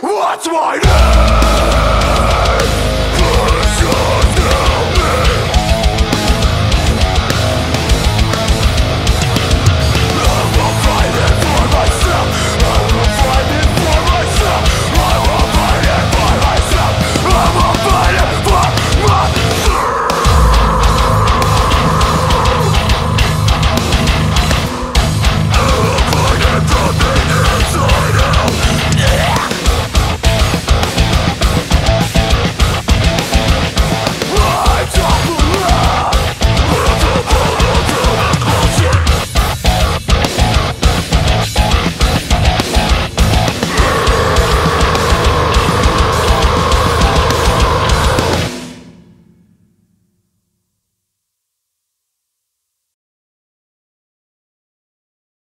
What's what?